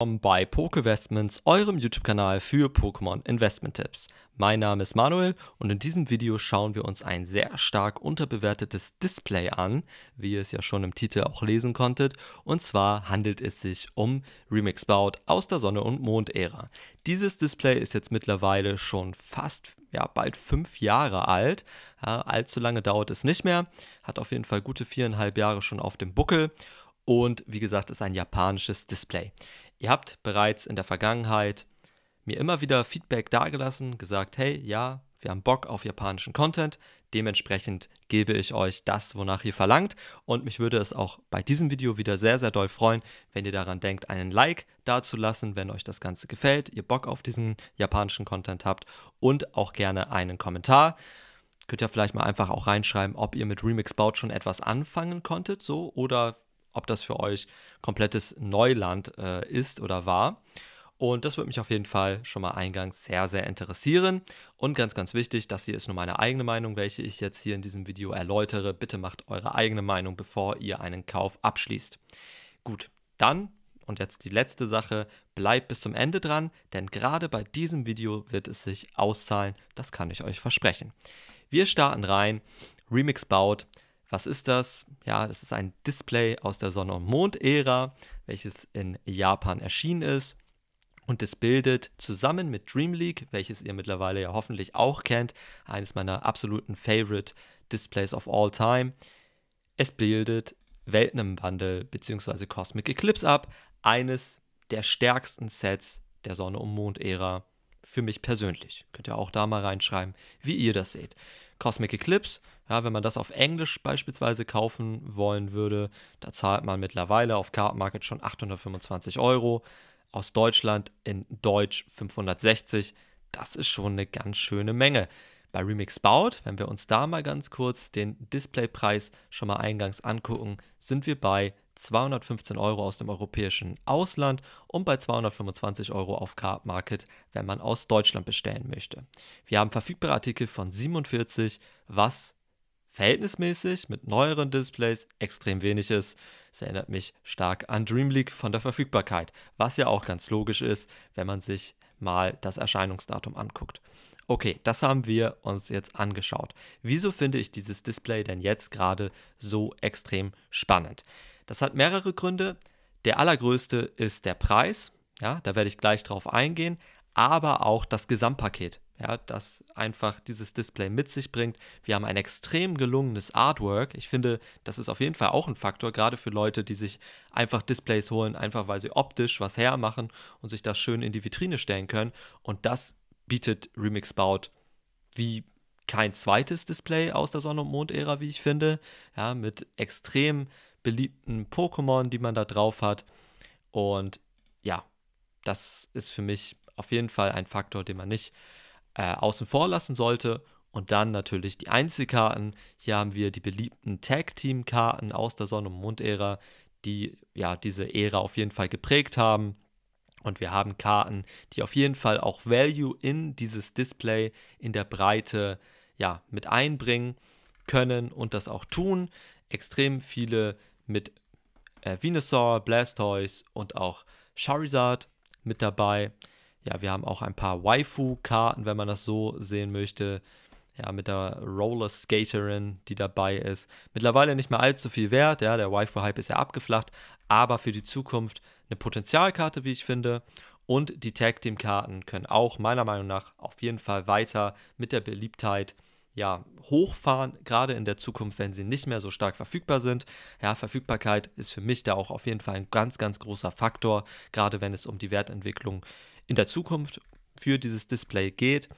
Bei Pokévestments, eurem YouTube-Kanal für Pokémon-Investment-Tipps. Mein Name ist Manuel und in diesem Video schauen wir uns ein sehr stark unterbewertetes Display an, wie ihr es ja schon im Titel auch lesen konntet. Und zwar handelt es sich um Remixbaut aus der Sonne- und Mond-Ära. Dieses Display ist jetzt mittlerweile schon fast, ja, bald 5 Jahre alt. Ja, allzu lange dauert es nicht mehr, hat auf jeden Fall gute 4,5 Jahre schon auf dem Buckel und wie gesagt, ist ein japanisches Display. Ihr habt bereits in der Vergangenheit mir immer wieder Feedback dargelassen, gesagt, hey, ja, wir haben Bock auf japanischen Content, dementsprechend gebe ich euch das, wonach ihr verlangt und mich würde es auch bei diesem Video wieder sehr, sehr doll freuen, wenn ihr daran denkt, einen Like dazulassen, wenn euch das Ganze gefällt, ihr Bock auf diesen japanischen Content habt und auch gerne einen Kommentar. Könnt ihr vielleicht mal einfach auch reinschreiben, ob ihr mit Remixbaut schon etwas anfangen konntet, so oder ob das für euch komplettes Neuland ist oder war. Und das würde mich auf jeden Fall schon mal eingangs sehr, sehr interessieren. Und ganz, ganz wichtig, das hier ist nur meine eigene Meinung, welche ich jetzt hier in diesem Video erläutere. Bitte macht eure eigene Meinung, bevor ihr einen Kauf abschließt. Gut, dann, und jetzt die letzte Sache, bleibt bis zum Ende dran, denn gerade bei diesem Video wird es sich auszahlen, das kann ich euch versprechen. Wir starten rein, Remixbaut. Was ist das? Ja, es ist ein Display aus der Sonne- und Mond-Ära, welches in Japan erschienen ist. Und es bildet zusammen mit Dream League, welches ihr mittlerweile ja hoffentlich auch kennt, eines meiner absoluten Favorite Displays of all time. Es bildet Welten im Wandel bzw. Cosmic Eclipse ab, eines der stärksten Sets der Sonne- und Mond-Ära für mich persönlich. Könnt ihr auch da mal reinschreiben, wie ihr das seht. Cosmic Eclipse, ja, wenn man das auf Englisch beispielsweise kaufen wollen würde, da zahlt man mittlerweile auf Cardmarket schon 825 €, aus Deutschland in Deutsch 560, das ist schon eine ganz schöne Menge. Bei Remixbaut, wenn wir uns da mal ganz kurz den Displaypreis schon mal eingangs angucken, sind wir bei 215 € aus dem europäischen Ausland und bei 225 € auf Cardmarket, wenn man aus Deutschland bestellen möchte. Wir haben verfügbare Artikel von 47, was verhältnismäßig mit neueren Displays extrem wenig ist. Das erinnert mich stark an Dream League von der Verfügbarkeit, was ja auch ganz logisch ist, wenn man sich mal das Erscheinungsdatum anguckt. Okay, das haben wir uns jetzt angeschaut. Wieso finde ich dieses Display denn jetzt gerade so extrem spannend? Das hat mehrere Gründe. Der allergrößte ist der Preis, ja, da werde ich gleich drauf eingehen, aber auch das Gesamtpaket, ja, das einfach dieses Display mit sich bringt. Wir haben ein extrem gelungenes Artwork. Ich finde, das ist auf jeden Fall auch ein Faktor, gerade für Leute, die sich einfach Displays holen, einfach weil sie optisch was hermachen und sich das schön in die Vitrine stellen können. Und das bietet Remixbaut wie kein zweites Display aus der Sonne- und Mond-Ära, wie ich finde, ja, mit extrem beliebten Pokémon, die man da drauf hat. Und ja, das ist für mich auf jeden Fall ein Faktor, den man nicht außen vor lassen sollte. Und dann natürlich die Einzelkarten. Hier haben wir die beliebten Tag-Team-Karten aus der Sonne- und Mond-Ära, die ja diese Ära auf jeden Fall geprägt haben. Und wir haben Karten, die auf jeden Fall auch Value in dieses Display in der Breite ja mit einbringen können und das auch tun. Extrem viele mit Venusaur, Blastoise und auch Charizard mit dabei. Ja, wir haben auch ein paar Waifu-Karten, wenn man das so sehen möchte. Ja, mit der Roller-Skaterin, die dabei ist. Mittlerweile nicht mehr allzu viel wert. Ja, der Waifu-Hype ist ja abgeflacht. Aber für die Zukunft eine Potenzialkarte, wie ich finde. Und die Tag-Team-Karten können auch meiner Meinung nach auf jeden Fall weiter mit der Beliebtheit ja, hochfahren, gerade in der Zukunft, wenn sie nicht mehr so stark verfügbar sind. Ja, Verfügbarkeit ist für mich da auch auf jeden Fall ein ganz, ganz großer Faktor, gerade wenn es um die Wertentwicklung in der Zukunft für dieses Display geht.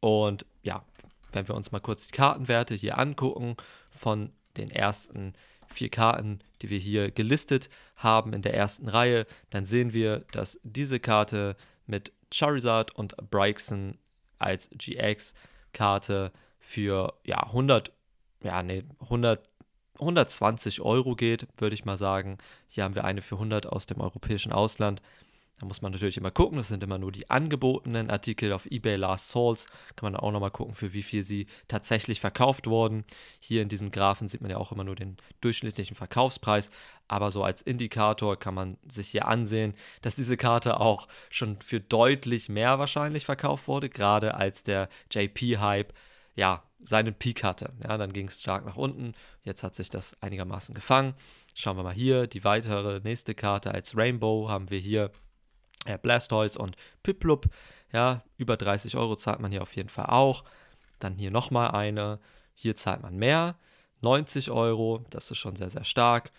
Und ja, wenn wir uns mal kurz die Kartenwerte hier angucken, von den ersten 4 Karten, die wir hier gelistet haben in der ersten Reihe, dann sehen wir, dass diese Karte mit Charizard und Brixen als GX-Karte für ja, 120 € geht, würde ich mal sagen. Hier haben wir eine für 100 aus dem europäischen Ausland Da muss man natürlich immer gucken, das sind immer nur die angebotenen Artikel auf eBay Last Souls. Kann man auch nochmal gucken, für wie viel sie tatsächlich verkauft wurden. Hier in diesem Graphen sieht man ja auch immer nur den durchschnittlichen Verkaufspreis. Aber so als Indikator kann man sich hier ansehen, dass diese Karte auch schon für deutlich mehr wahrscheinlich verkauft wurde, gerade als der JP-Hype ja seinen Peak hatte. Ja, dann ging es stark nach unten. Jetzt hat sich das einigermaßen gefangen. Schauen wir mal hier, die weitere nächste Karte als Rainbow haben wir hier. Blastoise und Piplup, ja, über 30 Euro zahlt man hier auf jeden Fall auch. Dann hier nochmal eine, hier zahlt man mehr, 90 Euro, das ist schon sehr, sehr stark.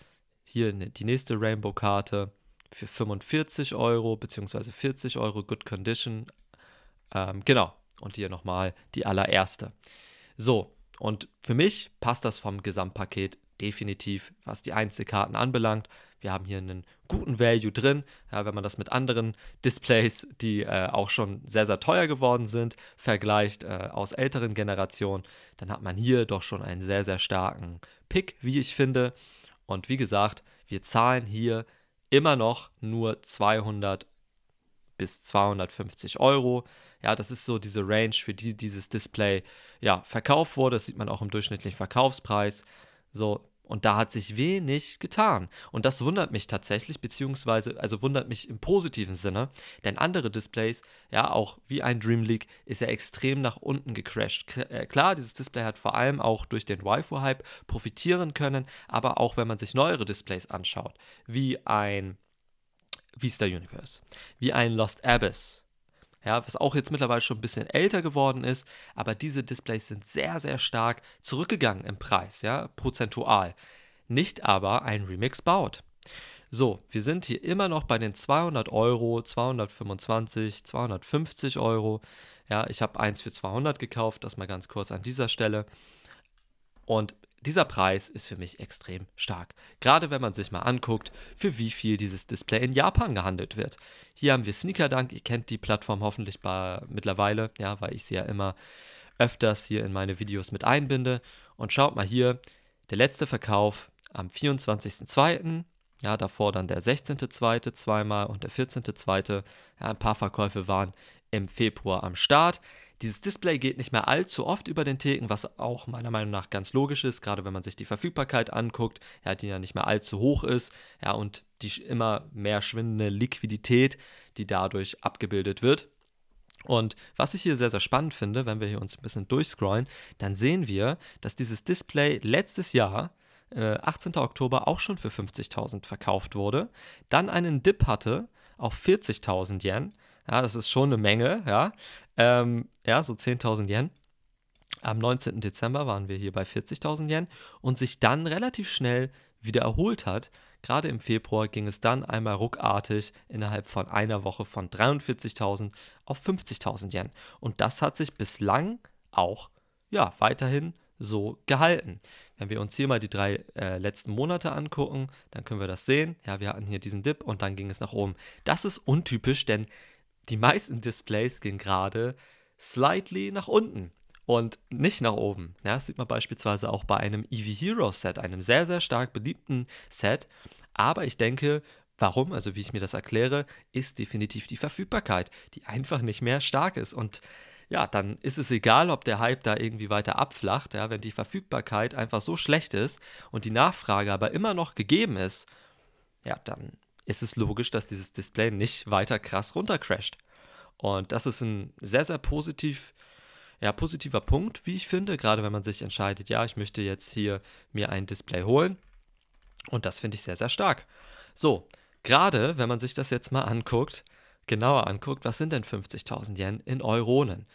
Hier die nächste Rainbow-Karte für 45 Euro, beziehungsweise 40 Euro, Good Condition. Genau, und hier nochmal die allererste. So, und für mich passt das vom Gesamtpaket definitiv, was die Einzelkarten anbelangt. Wir haben hier einen guten Value drin, ja, wenn man das mit anderen Displays, die auch schon sehr, sehr teuer geworden sind, vergleicht aus älteren Generationen, dann hat man hier doch schon einen sehr, sehr starken Pick, wie ich finde. Und wie gesagt, wir zahlen hier immer noch nur 200 bis 250 Euro. Ja, das ist so diese Range, für die dieses Display ja verkauft wurde. Das sieht man auch im durchschnittlichen Verkaufspreis. So, und da hat sich wenig getan. Und das wundert mich tatsächlich, beziehungsweise, also wundert mich im positiven Sinne, denn andere Displays, ja, auch wie ein Dream League, ist ja extrem nach unten gecrashed. Klar, dieses Display hat vor allem auch durch den Waifu-Hype profitieren können, aber auch wenn man sich neuere Displays anschaut, wie ein Vstar Universe, wie ein Lost Abyss, ja, was auch jetzt mittlerweile schon ein bisschen älter geworden ist, aber diese Displays sind sehr, sehr stark zurückgegangen im Preis, ja, prozentual. Nicht aber ein Remixbaut. So, wir sind hier immer noch bei den 200 Euro, 225, 250 Euro. Ja, ich habe eins für 200 gekauft, das mal ganz kurz an dieser Stelle. Und dieser Preis ist für mich extrem stark, gerade wenn man sich mal anguckt, für wie viel dieses Display in Japan gehandelt wird. Hier haben wir Sneaker Dunk, ihr kennt die Plattform hoffentlich mittlerweile, ja, weil ich sie ja immer öfters hier in meine Videos mit einbinde. Und schaut mal hier, der letzte Verkauf am 24.02., ja, davor dann der 16.02. zweimal und der 14.02. Ja, ein paar Verkäufe waren im Februar am Start. Dieses Display geht nicht mehr allzu oft über den Theken, was auch meiner Meinung nach ganz logisch ist, gerade wenn man sich die Verfügbarkeit anguckt, ja, die ja nicht mehr allzu hoch ist, ja, und die immer mehr schwindende Liquidität, die dadurch abgebildet wird. Und was ich hier sehr, sehr spannend finde, wenn wir hier uns ein bisschen durchscrollen, dann sehen wir, dass dieses Display letztes Jahr, 18. Oktober, auch schon für 50.000 verkauft wurde, dann einen Dip hatte auf 40.000 Yen, ja, das ist schon eine Menge, ja, ja, so 10.000 Yen. Am 19. Dezember waren wir hier bei 40.000 Yen und sich dann relativ schnell wieder erholt hat. Gerade im Februar ging es dann einmal ruckartig innerhalb von einer Woche von 43.000 auf 50.000 Yen. Und das hat sich bislang auch, ja, weiterhin so gehalten. Wenn wir uns hier mal die drei letzten Monate angucken, dann können wir das sehen. Ja, wir hatten hier diesen Dip und dann ging es nach oben. Das ist untypisch, denn die meisten Displays gehen gerade slightly nach unten und nicht nach oben. Ja, das sieht man beispielsweise auch bei einem Eevee Hero Set, einem sehr, sehr stark beliebten Set. Aber ich denke, warum, also wie ich mir das erkläre, ist definitiv die Verfügbarkeit, die einfach nicht mehr stark ist. Und ja, dann ist es egal, ob der Hype da irgendwie weiter abflacht, ja, wenn die Verfügbarkeit einfach so schlecht ist und die Nachfrage aber immer noch gegeben ist, ja, dann ist es logisch, dass dieses Display nicht weiter krass runtercrasht. Und das ist ein sehr, sehr positiver Punkt, wie ich finde, gerade wenn man sich entscheidet, ja, ich möchte jetzt hier mir ein Display holen. Und das finde ich sehr, sehr stark. So, gerade wenn man sich das jetzt mal anguckt, genauer anguckt, was sind denn 50.000 Yen in Euronen?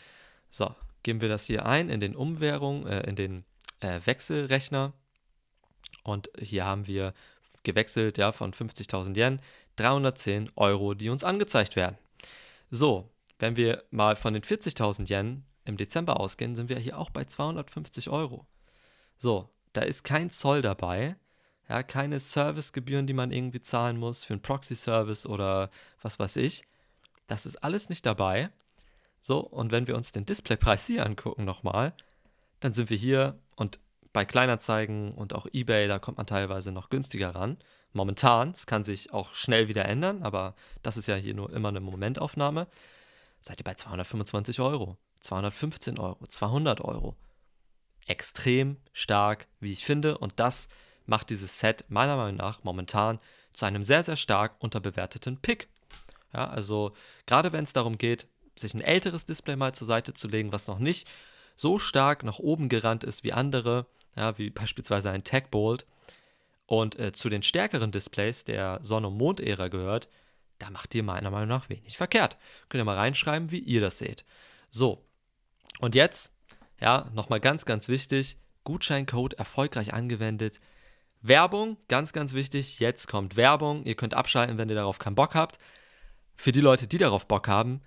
So, geben wir das hier ein in den Wechselrechner. Und hier haben wir gewechselt, ja, von 50.000 Yen, 310 Euro, die uns angezeigt werden. So, wenn wir mal von den 40.000 Yen im Dezember ausgehen, sind wir hier auch bei 250 Euro. So, da ist kein Zoll dabei, ja, keine Servicegebühren, die man irgendwie zahlen muss für einen Proxy-Service oder was weiß ich. Das ist alles nicht dabei. So, und wenn wir uns den Displaypreis hier angucken nochmal, dann sind wir hier und bei Kleinanzeigen und auch eBay, da kommt man teilweise noch günstiger ran, momentan, es kann sich auch schnell wieder ändern, aber das ist ja hier nur immer eine Momentaufnahme, seid ihr bei 225 Euro, 215 Euro, 200 Euro. Extrem stark, wie ich finde, und das macht dieses Set meiner Meinung nach momentan zu einem sehr, sehr stark unterbewerteten Pick. Ja, also gerade wenn es darum geht, sich ein älteres Display mal zur Seite zu legen, was noch nicht so stark nach oben gerannt ist wie andere, ja, wie beispielsweise ein Tagbolt, und zu den stärkeren Displays der Sonne- und Mond-Ära gehört, da macht ihr meiner Meinung nach wenig verkehrt. Könnt ihr mal reinschreiben, wie ihr das seht. So, und jetzt, ja, nochmal ganz, ganz wichtig, Gutscheincode erfolgreich angewendet. Werbung, ganz, ganz wichtig, jetzt kommt Werbung. Ihr könnt abschalten, wenn ihr darauf keinen Bock habt. Für die Leute, die darauf Bock haben,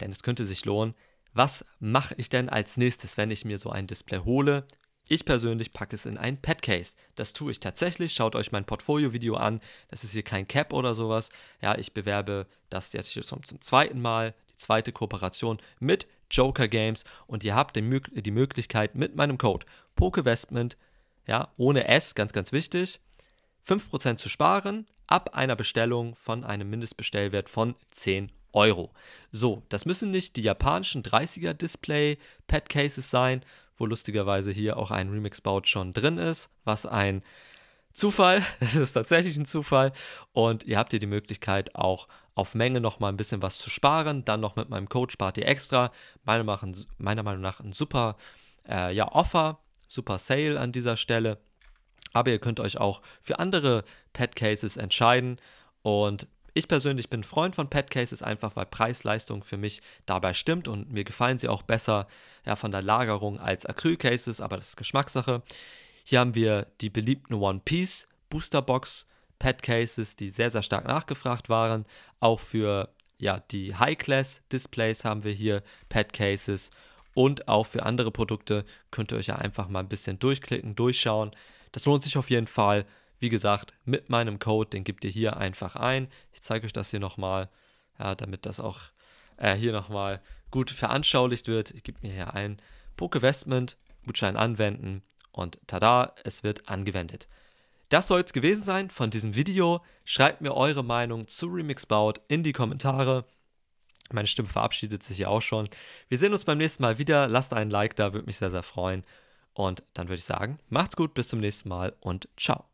denn es könnte sich lohnen, was mache ich denn als nächstes, wenn ich mir so ein Display hole? Ich persönlich packe es in ein Petcase. Das tue ich tatsächlich. Schaut euch mein Portfolio-Video an. Das ist hier kein Cap oder sowas. Ja, ich bewerbe das jetzt hier zum zweiten Mal, die zweite Kooperation mit Joker Games. Und ihr habt die Möglichkeit mit meinem Code Pokévestment, ja, ohne S, ganz, ganz wichtig, 5% zu sparen ab einer Bestellung von einem Mindestbestellwert von 10 Euro. So, das müssen nicht die japanischen 30er-Display-Pad-Cases sein, wo lustigerweise hier auch ein Remixbaut schon drin ist. Was ein Zufall, es ist tatsächlich ein Zufall. Und ihr habt hier die Möglichkeit, auch auf Menge nochmal ein bisschen was zu sparen. Dann noch mit meinem Code spart ihr extra. Meiner Meinung nach ein super ja, Offer, super Sale an dieser Stelle. Aber ihr könnt euch auch für andere Pad-Cases entscheiden. Und ich persönlich bin Freund von Petcases, einfach weil Preis-Leistung für mich dabei stimmt und mir gefallen sie auch besser, ja, von der Lagerung als Acrylcases, aber das ist Geschmackssache. Hier haben wir die beliebten One Piece Boosterbox Petcases, die sehr, sehr stark nachgefragt waren. Auch für, ja, die High-Class Displays haben wir hier Petcases und auch für andere Produkte könnt ihr euch ja einfach mal ein bisschen durchklicken, durchschauen. Das lohnt sich auf jeden Fall. Wie gesagt, mit meinem Code, den gebt ihr hier einfach ein. Ich zeige euch das hier nochmal, ja, damit das auch hier nochmal gut veranschaulicht wird. Ich gebe mir hier ein Pokévestment, Gutschein anwenden und tada, es wird angewendet. Das soll es gewesen sein von diesem Video. Schreibt mir eure Meinung zu Remixbaut in die Kommentare. Meine Stimme verabschiedet sich hier auch schon. Wir sehen uns beim nächsten Mal wieder. Lasst einen Like da, würde mich sehr, sehr freuen. Und dann würde ich sagen, macht's gut, bis zum nächsten Mal und ciao.